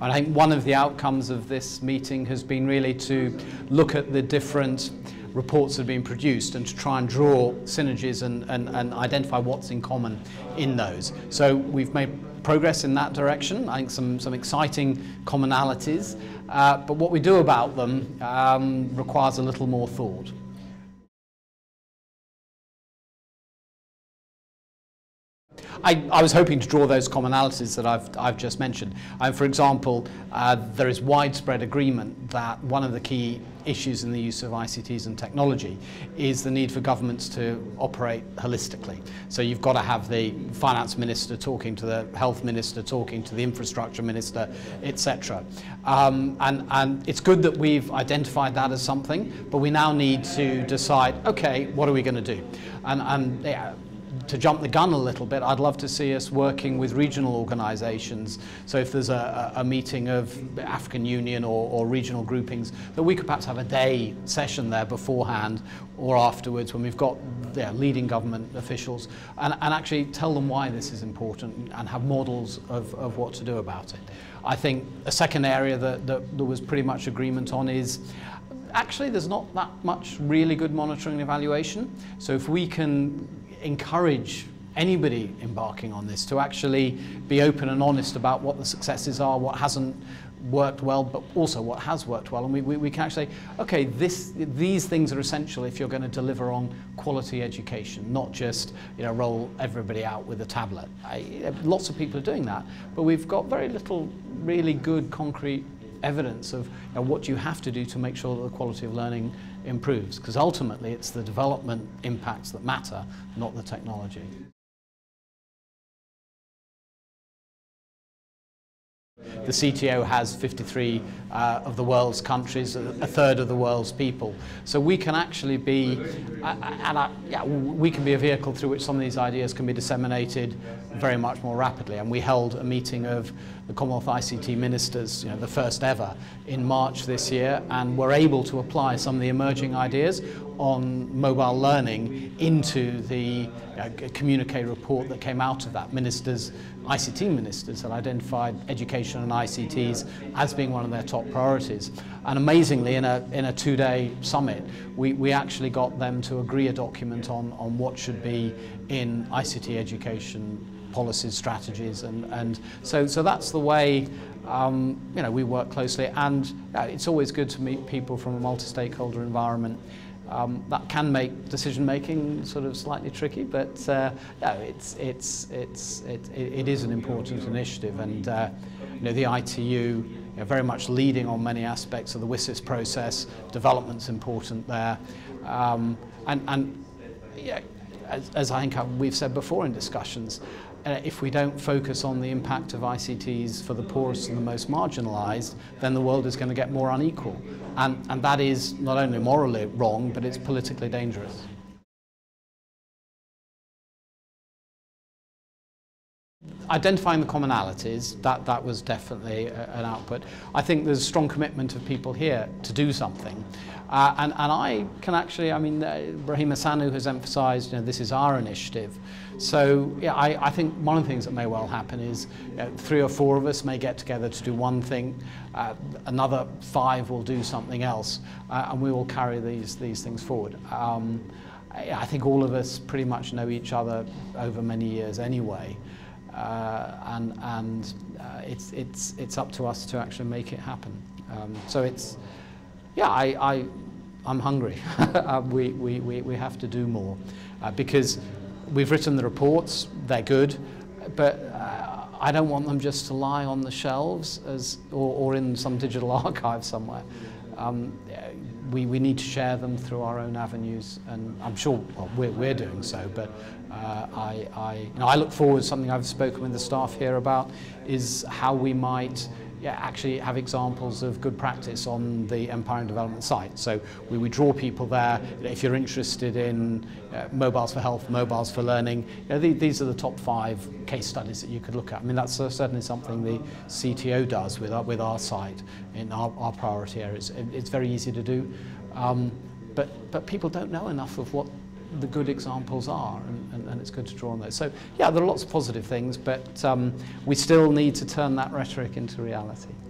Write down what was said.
And I think one of the outcomes of this meeting has been really to look at the different reports that have been produced and to try and draw synergies and identify what's in common in those. So we've made progress in that direction. I think some exciting commonalities, but what we do about them requires a little more thought. I was hoping to draw those commonalities that I've just mentioned. For example, there is widespread agreement that one of the key issues in the use of ICTs and technology is the need for governments to operate holistically. So you've got to have the finance minister talking to the health minister, talking to the infrastructure minister, etc. And it's good that we've identified that as something, but we now need to decide, okay, what are we going to do? To jump the gun a little bit, I'd love to see us working with regional organisations. So if there's a meeting of the African Union or regional groupings, that we could perhaps have a day session there beforehand or afterwards when we've got leading government officials and actually tell them why this is important and have models of what to do about it. I think a second area that there was pretty much agreement on is actually there's not that much really good monitoring and evaluation. So if we can encourage anybody embarking on this to actually be open and honest about what the successes are, what hasn't worked well, but also what has worked well. And we can actually say, okay, these things are essential if you're going to deliver on quality education, not just roll everybody out with a tablet. Lots of people are doing that, but we've got very little really good concrete evidence of what you have to do to make sure that the quality of learning improves, because ultimately it's the development impacts that matter, not the technology. The CTO has 53 of the world's countries, a third of the world's people. So we can actually be, we can be a vehicle through which some of these ideas can be disseminated very much more rapidly. And we held a meeting of the Commonwealth ICT ministers, the first ever, in March this year, and were able to apply some of the emerging ideas on mobile learning into the communique report that came out of that. ICT ministers had identified education and ICTs as being one of their top priorities. And amazingly, in a two-day summit, we actually got them to agree a document on what should be in ICT education policies, strategies, and so that's the way we work closely. And it's always good to meet people from a multi-stakeholder environment. That can make decision-making sort of slightly tricky, but it is an important initiative, and the ITU very much leading on many aspects of the WSIS process. Development's important there, as I think we've said before in discussions, if we don't focus on the impact of ICTs for the poorest and the most marginalised, then the world is going to get more unequal. And that is not only morally wrong, but it's politically dangerous. Identifying the commonalities, that was definitely an output. I think there's a strong commitment of people here to do something. And I can actually, Brahima Sanou has emphasised, this is our initiative. So I think one of the things that may well happen is 3 or 4 of us may get together to do one thing, another 5 will do something else, and we will carry these things forward. I think all of us pretty much know each other over many years anyway. It's up to us to actually make it happen. I'm hungry. We have to do more because we've written the reports. They're good, but I don't want them just to lie on the shelves or in some digital archive somewhere. We need to share them through our own avenues, and I'm sure we're doing so, but I look forward to something I've spoken with the staff here about is how we might actually have examples of good practice on the Empowering Development site. So we draw people there. If you're interested in mobiles for health, mobiles for learning, these are the top 5 case studies that you could look at. That's certainly something the CTO does with our site in our priority areas. It's very easy to do, but people don't know enough of what the good examples are, and it's good to draw on those. So, there are lots of positive things, but we still need to turn that rhetoric into reality.